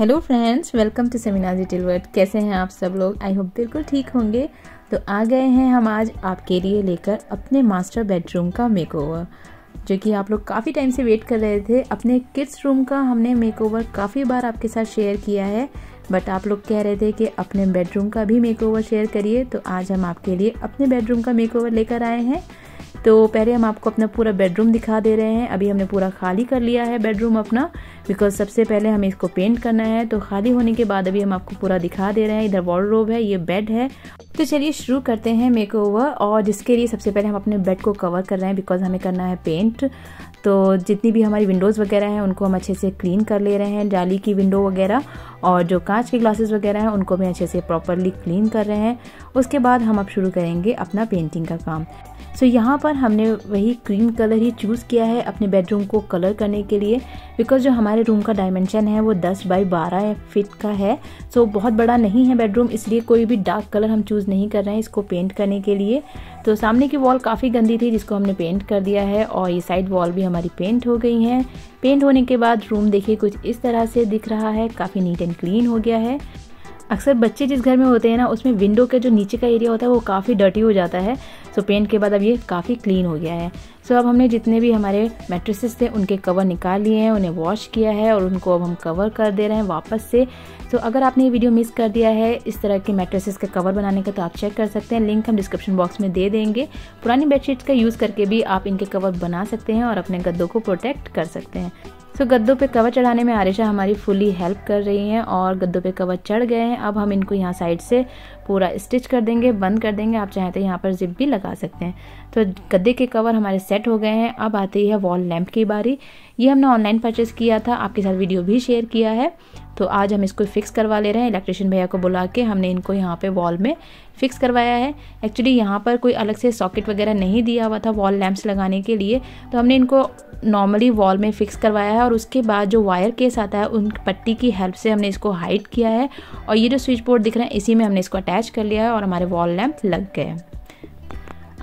Hello friends, welcome to सेमीनाज little world. कैसे हैं आप सब लोग? आई होप बिल्कुल ठीक होंगे। तो आ गए हैं हम आज आपके लिए लेकर अपने मास्टर बेडरूम का मेकओवर, जो कि आप लोग काफ़ी टाइम से वेट कर रहे थे। अपने किड्स रूम का हमने मेकओवर काफ़ी बार आपके साथ शेयर किया है, बट आप लोग कह रहे थे कि अपने बेडरूम का भी मेकओवर शेयर करिए। तो आज हम आपके लिए अपने बेडरूम का मेकओवर लेकर आए हैं। तो पहले हम आपको अपना पूरा बेडरूम दिखा दे रहे हैं। अभी हमने पूरा खाली कर लिया है बेडरूम अपना, बिकॉज सबसे पहले हमें इसको पेंट करना है। तो खाली होने के बाद अभी हम आपको पूरा दिखा दे रहे हैं। इधर वॉर्डरोब है, ये बेड है। तो चलिए शुरू करते हैं मेकओवर, और जिसके लिए सबसे पहले हम अपने बेड को कवर कर रहे हैं, बिकॉज हमें करना है पेंट। तो जितनी भी हमारी विंडोज़ वगैरह हैं उनको हम अच्छे से क्लीन कर ले रहे हैं, जाली की विंडो वगैरह, और जो कांच के ग्लासेस वगैरह हैं उनको भी अच्छे से प्रॉपरली क्लीन कर रहे हैं। उसके बाद हम अब शुरू करेंगे अपना पेंटिंग का काम। सो यहाँ पर हमने वही क्रीम कलर ही चूज़ किया है अपने बेडरूम को कलर करने के लिए, बिकॉज जो हमारे रूम का डायमेंशन है वो 10 बाई 12 फिट का है। सो बहुत बड़ा नहीं है बेडरूम, इसलिए कोई भी डार्क कलर हम चूज़ नहीं कर रहे हैं इसको पेंट करने के लिए। तो सामने की वॉल काफ़ी गंदी थी जिसको हमने पेंट कर दिया है, और ये साइड वॉल भी हमारी पेंट हो गई है। पेंट होने के बाद रूम देखिए कुछ इस तरह से दिख रहा है, काफ़ी नीट एंड क्लीन हो गया है। अक्सर बच्चे जिस घर में होते हैं ना, उसमें विंडो के जो नीचे का एरिया होता है वो काफ़ी डर्टी हो जाता है। सो पेंट के बाद अब ये काफ़ी क्लीन हो गया है। सो अब हमने जितने भी हमारे मैट्रेसेस थे उनके कवर निकाल लिए हैं, उन्हें वॉश किया है और उनको अब हम कवर कर दे रहे हैं वापस से। सो अगर आपने ये वीडियो मिस कर दिया है इस तरह के मैट्रेसेस का कवर बनाने का, तो आप चेक कर सकते हैं, लिंक हम डिस्क्रिप्शन बॉक्स में दे देंगे। पुरानी बेडशीट्स का यूज़ करके भी आप इनके कवर बना सकते हैं और अपने गद्दों को प्रोटेक्ट कर सकते हैं। तो गद्दों पे कवर चढ़ाने में आरिशा हमारी फुली हेल्प कर रही हैं, और गद्दों पे कवर चढ़ गए हैं। अब हम इनको यहाँ साइड से पूरा स्टिच कर देंगे, बंद कर देंगे। आप चाहें तो यहाँ पर जिप भी लगा सकते हैं। तो गद्दे के कवर हमारे सेट हो गए हैं। अब आती है वॉल लैंप की बारी। ये हमने ऑनलाइन परचेज़ किया था, आपके साथ वीडियो भी शेयर किया है। तो आज हम इसको फिक्स करवा ले रहे हैं। इलेक्ट्रिशियन भैया को बुला के हमने इनको यहाँ पे वॉल में फिक्स करवाया है। एक्चुअली यहाँ पर कोई अलग से सॉकेट वगैरह नहीं दिया हुआ था वॉल लैंप्स लगाने के लिए, तो हमने इनको नॉर्मली वॉल में फ़िक्स करवाया है। और उसके बाद जो वायर केस आता है उन पट्टी की हेल्प से हमने इसको हाइट किया है, और ये जो स्विच बोर्ड दिख रहा है इसी में हमने इसको अटैच कर लिया है, और हमारे वॉल लैंप लग गए।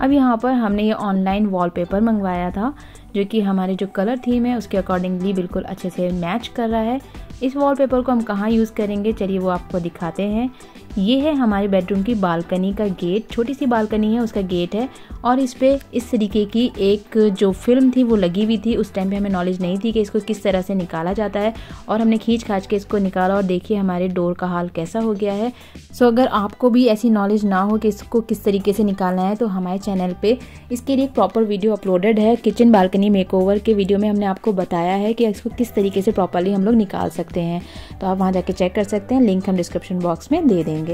अब यहाँ पर हमने ये ऑनलाइन वॉलपेपर मंगवाया था, जो कि हमारे जो कलर थीम है उसके अकॉर्डिंगली बिल्कुल अच्छे से मैच कर रहा है। इस वॉलपेपर को हम कहाँ यूज़ करेंगे, चलिए वो आपको दिखाते हैं। ये है हमारे बेडरूम की बालकनी का गेट, छोटी सी बालकनी है उसका गेट है, और इस पर इस तरीके की एक जो फिल्म थी वो लगी हुई थी। उस टाइम पे हमें नॉलेज नहीं थी कि इसको किस तरह से निकाला जाता है, और हमने खींच खाच के इसको निकाला, और देखिए हमारे डोर का हाल कैसा हो गया है। सो अगर आपको भी ऐसी नॉलेज ना हो कि इसको किस तरीके से निकालना है, तो हमारे चैनल पर इसके लिए एक प्रॉपर वीडियो अपलोडेड है। किचन बालकनी मेकओवर के वीडियो में हमने आपको बताया है कि इसको किस तरीके से प्रॉपरली हम लोग निकाल सकते हैं। तो आप वहाँ जाके चेक कर सकते हैं, लिंक हम डिस्क्रिप्शन बॉक्स में दे देंगे।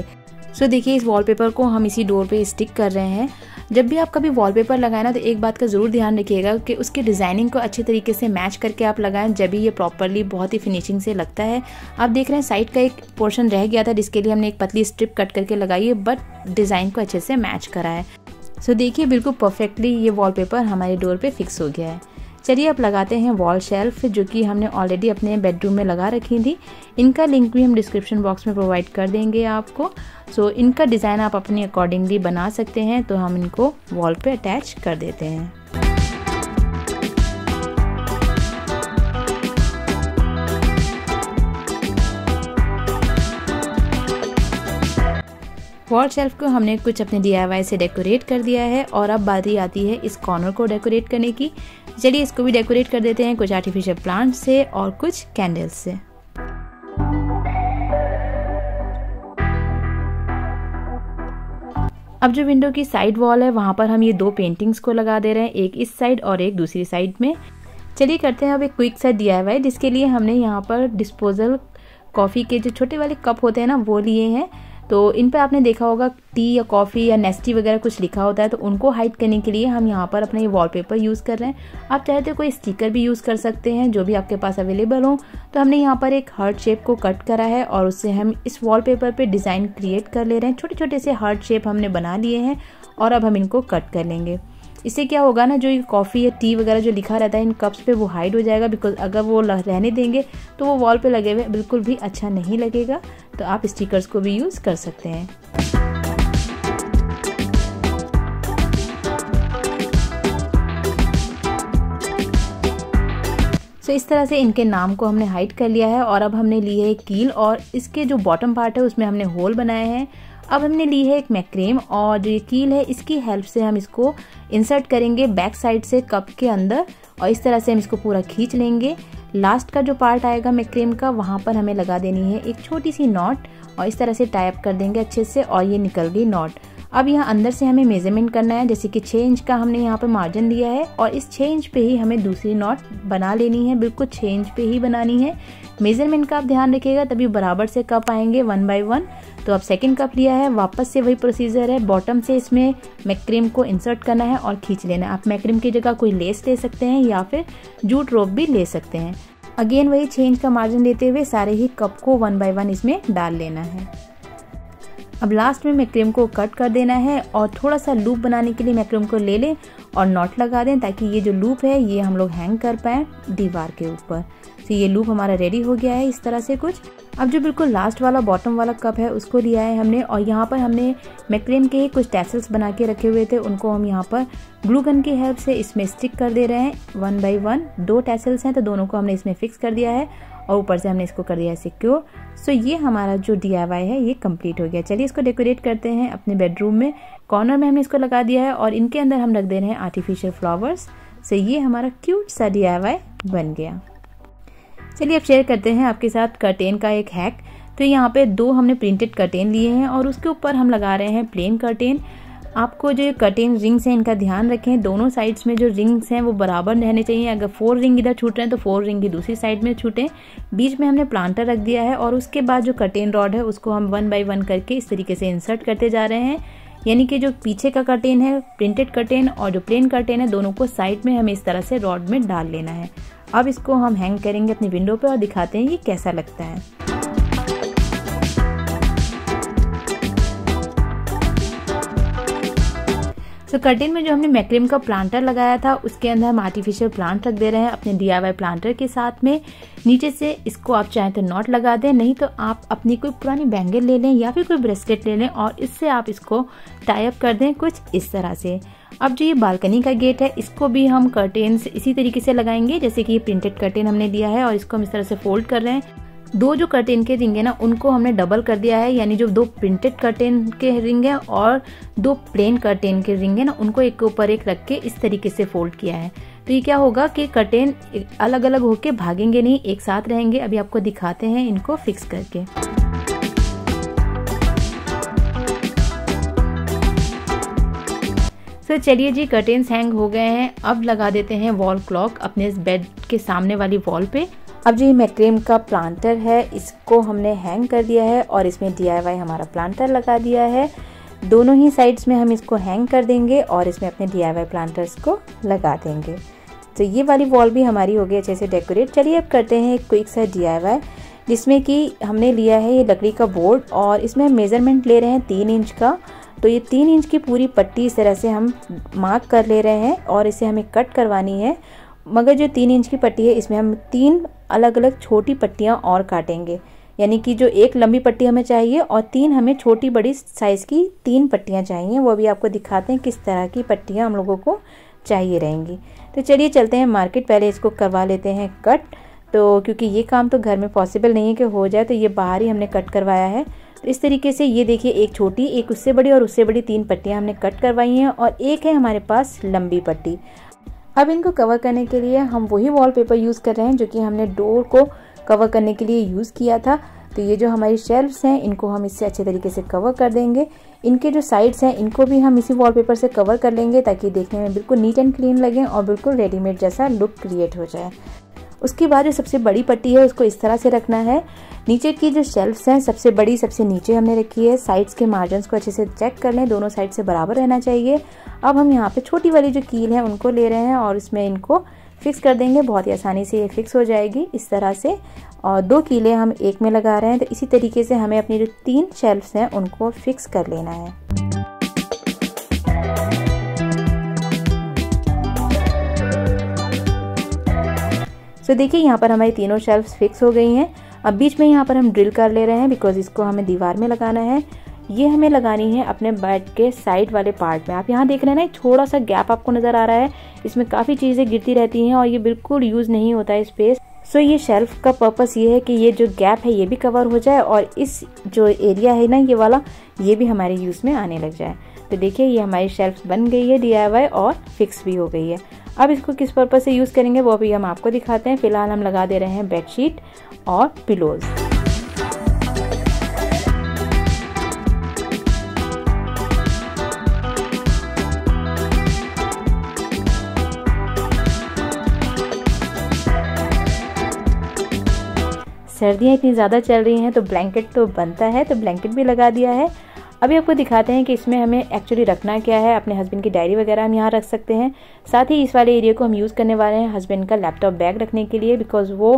सो देखिए इस वॉलपेपर को हम इसी डोर पे स्टिक कर रहे हैं। जब भी आप कभी वॉलपेपर लगाएं ना, तो एक बात का ज़रूर ध्यान रखिएगा कि उसकी डिज़ाइनिंग को अच्छे तरीके से मैच करके आप लगाएं, जब भी ये प्रॉपरली बहुत ही फिनिशिंग से लगता है। आप देख रहे हैं साइड का एक पोर्शन रह गया था, जिसके लिए हमने एक पतली स्ट्रिप कट करके लगाई है, बट डिज़ाइन को अच्छे से मैच करा है। सो देखिए बिल्कुल परफेक्टली ये वॉलपेपर हमारे डोर पर फिक्स हो गया है। चलिए अब लगाते हैं वॉल शेल्फ, जो कि हमने ऑलरेडी अपने बेडरूम में लगा रखी थी। इनका लिंक भी हम डिस्क्रिप्शन बॉक्स में प्रोवाइड कर देंगे आपको। सो इनका डिज़ाइन आप अपने अकॉर्डिंगली बना सकते हैं। तो हम इनको वॉल पे अटैच कर देते हैं। वॉल शेल्फ को हमने कुछ अपने DIY से डेकोरेट कर दिया है, और अब बारी आती है इस कॉर्नर को डेकोरेट करने की। चलिए इसको भी डेकोरेट कर देते हैं कुछ आर्टिफिशियल प्लांट्स से और कुछ कैंडल्स से। अब जो विंडो की साइड वॉल है वहाँ पर हम ये दो पेंटिंग्स को लगा दे रहे हैं, एक इस साइड और एक दूसरी साइड में। चलिए करते हैं अब एक क्विक सा DIY, जिसके लिए हमने यहाँ पर डिस्पोजल कॉफ़ी के जो छोटे वाले कप होते हैं ना, वो लिए हैं। तो इन पर आपने देखा होगा टी या कॉफ़ी या नेस्टी वगैरह कुछ लिखा होता है, तो उनको हाइड करने के लिए हम यहाँ पर अपने ये वॉलपेपर यूज़ कर रहे हैं। आप चाहे तो कोई स्टिकर भी यूज़ कर सकते हैं, जो भी आपके पास अवेलेबल हो। तो हमने यहाँ पर एक हार्ट शेप को कट करा है, और उससे हम इस वॉलपेपर पे डिज़ाइन क्रिएट कर ले रहे हैं। छोटे छोटे से हार्ट शेप हमने बना लिए हैं, और अब हम इनको कट कर लेंगे। इससे क्या होगा ना, जो ये कॉफ़ी या टी वगैरह जो लिखा रहता है इन कप्स पे, वो हाइड हो जाएगा। बिकॉज अगर वो रहने देंगे तो वो वॉल पे लगे हुए बिल्कुल भी अच्छा नहीं लगेगा। तो आप स्टिकर्स को भी यूज़ कर सकते हैं। सो इस तरह से इनके नाम को हमने हाइड कर लिया है। और अब हमने ली है कील और इसके जो बॉटम पार्ट है उसमें हमने होल बनाए हैं। अब हमने ली है एक मैक्रेम और जो ये कील है इसकी हेल्प से हम इसको इंसर्ट करेंगे बैक साइड से कप के अंदर और इस तरह से हम इसको पूरा खींच लेंगे। लास्ट का जो पार्ट आएगा मैक्रेम का वहाँ पर हमें लगा देनी है एक छोटी सी नॉट और इस तरह से टाइप कर देंगे अच्छे से और ये निकल गई नॉट। अब यहाँ अंदर से हमें मेजरमेंट करना है, जैसे कि 6 इंच का हमने यहाँ पर मार्जिन दिया है और इस 6 इंच पे ही हमें दूसरी नॉट बना लेनी है, बिल्कुल 6 इंच पे ही बनानी है। मेजरमेंट का आप ध्यान रखिएगा तभी बराबर से कप आएंगे 1 बाय 1। तो अब सेकंड कप लिया है, वापस से वही प्रोसीजर है, बॉटम से इसमें मैक्रेम को इंसर्ट करना है और खींच लेना है। आप मैक्रेम की जगह कोई लेस ले सकते हैं या फिर जूट रोप भी ले सकते हैं। अगेन वही 6 इंच का मार्जिन लेते हुए सारे ही कप को 1 बाय 1 इसमें डाल लेना है। अब लास्ट में मैक्रेम को कट कर देना है और थोड़ा सा लूप बनाने के लिए मैक्रेम को ले लें और नॉट लगा दें ताकि ये जो लूप है ये हम लोग हैंग कर पाएँ दीवार के ऊपर। तो ये लूप हमारा रेडी हो गया है इस तरह से कुछ। अब जो बिल्कुल लास्ट वाला बॉटम वाला कप है उसको लिया है हमने और यहाँ पर हमने मैक्रेम के ही कुछ टैसल्स बना के रखे हुए थे, उनको हम यहाँ पर ग्लू गन की हेल्प से इसमें स्टिक कर दे रहे हैं 1 बाय 1। 2 टैसल्स हैं तो दोनों को हमने इसमें फिक्स कर दिया है और ऊपर से हमने इसको कर दिया है सिक्योर। सो ये हमारा जो DIY है ये कंप्लीट हो गया। चलिए इसको डेकोरेट करते हैं अपने बेडरूम में। कॉर्नर में हमने इसको लगा दिया है और इनके अंदर हम रख दे रहे हैं आर्टिफिशियल फ्लावर्स। सो ये हमारा क्यूट सा DIY बन गया। चलिए अब शेयर करते हैं आपके साथ कर्टेन का एक हैक। तो यहाँ पे 2 हमने प्रिंटेड कर्टेन लिए हैं और उसके ऊपर हम लगा रहे हैं प्लेन कर्टेन। आपको जो ये कर्टेन रिंग्स हैं इनका ध्यान रखें, दोनों साइड्स में जो रिंग्स हैं वो बराबर रहने चाहिए। अगर 4 रिंग इधर छूट रहे हैं तो 4 रिंग ही दूसरी साइड में छूटें। बीच में हमने प्लांटर रख दिया है और उसके बाद जो कर्टेन रॉड है उसको हम 1 बाय 1 करके इस तरीके से इंसर्ट करते जा रहे हैं। यानी कि जो पीछे का कर्टेन है, प्रिंटेड कर्टेन और जो प्लेन कर्टेन है, दोनों को साइड में हमें इस तरह से रॉड में डाल लेना है। अब इसको हम हैंग करेंगे अपनी विंडो पे और दिखाते हैं ये कैसा लगता है। तो कर्टेन में जो हमने मैक्रेम का प्लांटर लगाया था उसके अंदर हम आर्टिफिशियल प्लांट रख दे रहे हैं अपने DIY प्लांटर के साथ में। नीचे से इसको आप चाहें तो नॉट लगा दें, नहीं तो आप अपनी कोई पुरानी बैंगल ले लें या फिर कोई ब्रेसलेट ले लें और इससे आप इसको टाई अप कर दें कुछ इस तरह से। अब जो ये बालकनी का गेट है इसको भी हम कर्टेन्स इसी तरीके से लगाएंगे, जैसे कि ये प्रिंटेड कर्टेन हमने दिया है और इसको हम इस तरह से फोल्ड कर रहे हैं। 2 जो कर्टेन के रिंग है ना उनको हमने डबल कर दिया है, यानी जो 2 प्रिंटेड कर्टेन के रिंग है और 2 प्लेन कर्टेन के रिंग है ना उनको एक के ऊपर एक रख के इस तरीके से फोल्ड किया है। तो ये क्या होगा कि कर्टेन अलग अलग होके भागेंगे नहीं, एक साथ रहेंगे। अभी आपको दिखाते हैं इनको फिक्स करके। तो चलिए जी कर्टेन्स हैंग हो गए हैं। अब लगा देते हैं वॉल क्लॉक अपने इस बेड के सामने वाली वॉल पे। अब जो ये मैक्रेम का प्लांटर है इसको हमने हैंग कर दिया है और इसमें DIY हमारा प्लांटर लगा दिया है। दोनों ही साइड्स में हम इसको हैंग कर देंगे और इसमें अपने DIY प्लांटर्स को लगा देंगे। तो ये वाली वॉल भी हमारी हो गई अच्छे से डेकोरेट। चलिए अब करते हैं एक क्विक सा DIY, जिसमें कि हमने लिया है ये लकड़ी का बोर्ड और इसमें मेज़रमेंट ले रहे हैं 3 इंच का। तो ये 3 इंच की पूरी पट्टी इस तरह से हम मार्क कर ले रहे हैं और इसे हमें कट करवानी है। मगर जो 3 इंच की पट्टी है इसमें हम 3 अलग अलग छोटी पट्टियाँ और काटेंगे, यानी कि जो एक लंबी पट्टी हमें चाहिए और 3 हमें छोटी बड़ी साइज़ की 3 पट्टियाँ चाहिए। वो भी आपको दिखाते हैं किस तरह की पट्टियाँ हम लोगों को चाहिए रहेंगी। तो चलिए चलते हैं मार्केट, पहले इसको करवा लेते हैं कट। तो क्योंकि ये काम तो घर में पॉसिबल नहीं है कि हो जाए, तो ये बाहर ही हमने कट करवाया है। तो इस तरीके से ये देखिए एक छोटी, एक उससे बड़ी और उससे बड़ी 3 पट्टियाँ हमने कट करवाई हैं और एक है हमारे पास लंबी पट्टी। अब इनको कवर करने के लिए हम वही वॉलपेपर यूज़ कर रहे हैं जो कि हमने डोर को कवर करने के लिए यूज़ किया था। तो ये जो हमारी शेल्व्स हैं इनको हम इससे अच्छे तरीके से कवर कर देंगे। इनके जो साइड्स हैं इनको भी हम इसी वॉलपेपर से कवर कर लेंगे ताकि देखने में बिल्कुल नीट एंड क्लीन लगे और बिल्कुल रेडीमेड जैसा लुक क्रिएट हो जाए। उसके बाद जो सबसे बड़ी पट्टी है उसको इस तरह से रखना है। नीचे की जो शेल्फ्स हैं सबसे बड़ी सबसे नीचे हमने रखी है। साइड्स के मार्जिन्स को अच्छे से चेक कर लें, दोनों साइड से बराबर रहना चाहिए। अब हम यहाँ पे छोटी वाली जो कील है उनको ले रहे हैं और इसमें इनको फिक्स कर देंगे। बहुत ही आसानी से ये फिक्स हो जाएगी इस तरह से। और 2 कीलें हम एक में लगा रहे हैं, तो इसी तरीके से हमें अपनी जो 3 शेल्फ्स हैं उनको फिक्स कर लेना है। तो देखिए यहाँ पर हमारी तीनों शेल्फ्स फिक्स हो गई हैं। अब बीच में यहाँ पर हम ड्रिल कर ले रहे हैं बिकॉज इसको हमें दीवार में लगाना है। ये हमें लगानी है अपने बेड के साइड वाले पार्ट में। आप यहाँ देख रहे हैं ना, थोड़ा सा गैप आपको नज़र आ रहा है, इसमें काफ़ी चीज़ें गिरती रहती हैं और ये बिल्कुल यूज़ नहीं होता है स्पेस। सो ये शेल्फ का पर्पस ये है कि ये जो गैप है ये भी कवर हो जाए और इस जो एरिया है ना ये वाला, ये भी हमारे यूज़ में आने लग जाए। तो देखिए ये हमारी शेल्फ बन गई है DIY और फिक्स भी हो गई है। अब इसको किस पर्पस से यूज़ करेंगे वो भी हम आपको दिखाते हैं। फिलहाल हम लगा दे रहे हैं बेडशीट और पिलोज़। सर्दियाँ इतनी ज़्यादा चल रही हैं तो ब्लैंकेट तो बनता है, तो ब्लैंकेट भी लगा दिया है। अभी आपको दिखाते हैं कि इसमें हमें एक्चुअली रखना क्या है। अपने हस्बैंड की डायरी वगैरह हम यहाँ रख सकते हैं। साथ ही इस वाले एरिया को हम यूज़ करने वाले हैं हस्बैंड का लैपटॉप बैग रखने के लिए, बिकॉज वो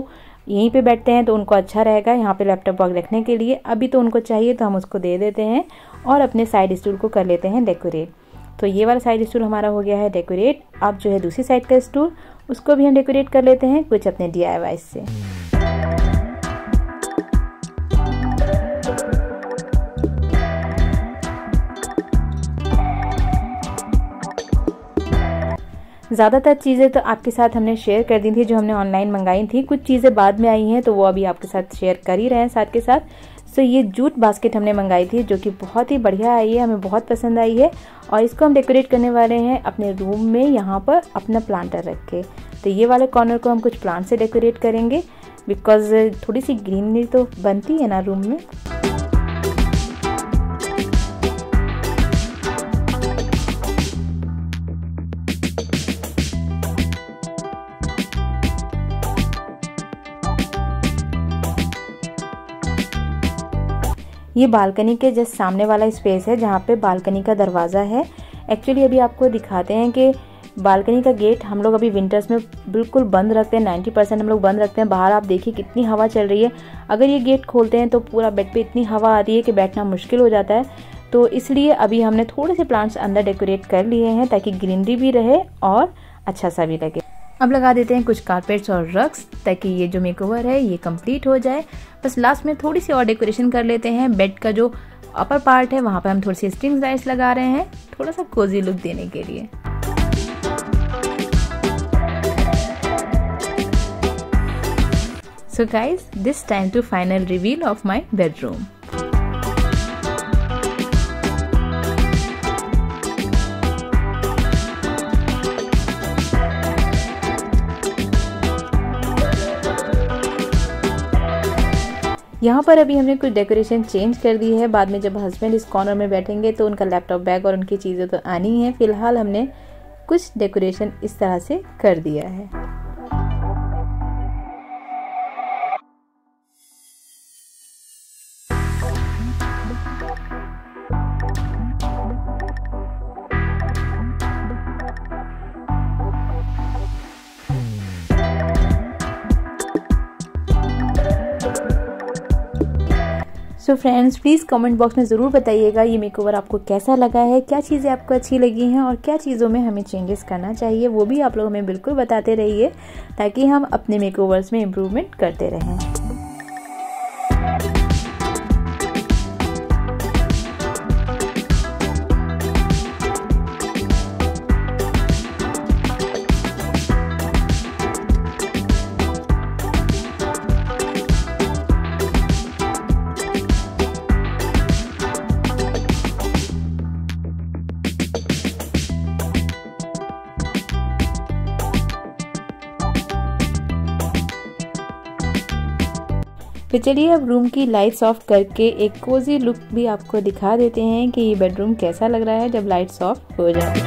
यहीं पे बैठते हैं तो उनको अच्छा रहेगा यहाँ पे लैपटॉप बैग रखने के लिए। अभी तो उनको चाहिए तो हम उसको दे देते हैं और अपने साइड स्टूल को कर लेते हैं डेकोरेट। तो ये वाला साइड स्टूल हमारा हो गया है डेकोरेट। अब जो है दूसरी साइड का स्टूल उसको भी हम डेकोरेट कर लेते हैं कुछ अपने DIY से। ज़्यादातर चीज़ें तो आपके साथ हमने शेयर कर दी थी जो हमने ऑनलाइन मंगाई थी, कुछ चीज़ें बाद में आई हैं तो वो अभी आपके साथ शेयर कर ही रहे हैं साथ के साथ। सो ये जूट बास्केट हमने मंगाई थी जो कि बहुत ही बढ़िया आई है, हमें बहुत पसंद आई है और इसको हम डेकोरेट करने वाले हैं अपने रूम में यहाँ पर अपना प्लांटर रख के। तो ये वाले कॉर्नर को हम कुछ प्लांट से डेकोरेट करेंगे बिकॉज थोड़ी सी ग्रीनरी तो बनती है ना रूम में। ये बालकनी के जस्ट सामने वाला स्पेस है जहाँ पे बालकनी का दरवाज़ा है। एक्चुअली अभी आपको दिखाते हैं कि बालकनी का गेट हम लोग अभी विंटर्स में बिल्कुल बंद रखते हैं, 90% हम लोग बंद रखते हैं। बाहर आप देखिए कितनी हवा चल रही है, अगर ये गेट खोलते हैं तो पूरा बेड पे इतनी हवा आती है कि बैठना मुश्किल हो जाता है। तो इसलिए अभी हमने थोड़े से प्लांट्स अंदर डेकोरेट कर लिए हैं ताकि ग्रीनरी भी रहे और अच्छा सा भी लगे। अब लगा देते हैं कुछ कारपेट्स और रग्स ताकि ये जो मेकओवर है ये कंप्लीट हो जाए। बस लास्ट में थोड़ी सी और डेकोरेशन कर लेते हैं। बेड का जो अपर पार्ट है वहाँ पर हम थोड़ी सी स्ट्रिंग्स लाइट्स लगा रहे हैं थोड़ा सा कोजी लुक देने के लिए। So guys, this time to final reveal of my bedroom. यहाँ पर अभी हमने कुछ डेकोरेशन चेंज कर दी है, बाद में जब हस्बैंड इस कॉर्नर में बैठेंगे तो उनका लैपटॉप बैग और उनकी चीज़ें तो आनी है। फिलहाल हमने कुछ डेकोरेशन इस तरह से कर दिया है। So friends, please comment box में ज़रूर बताइएगा ये मेकओवर आपको कैसा लगा है, क्या चीज़ें आपको अच्छी लगी हैं और क्या चीज़ों में हमें चेंजेस करना चाहिए वो भी आप लोग हमें बिल्कुल बताते रहिए ताकि हम अपने मेकओवर्स में इम्प्रूवमेंट करते रहें। तो चलिए अब रूम की लाइट्स ऑफ करके एक कोजी लुक भी आपको दिखा देते हैं कि ये बेडरूम कैसा लग रहा है जब लाइट्स ऑफ हो जाए।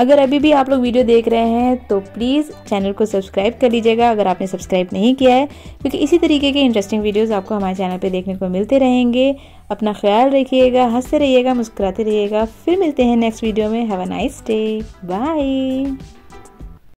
अगर अभी भी आप लोग वीडियो देख रहे हैं तो प्लीज़ चैनल को सब्सक्राइब कर लीजिएगा अगर आपने सब्सक्राइब नहीं किया है, क्योंकि इसी तरीके के इंटरेस्टिंग वीडियोस आपको हमारे चैनल पे देखने को मिलते रहेंगे। अपना ख्याल रखिएगा, हंसते रहिएगा, मुस्कुराते रहिएगा। फिर मिलते हैं नेक्स्ट वीडियो में। Have a nice day, bye.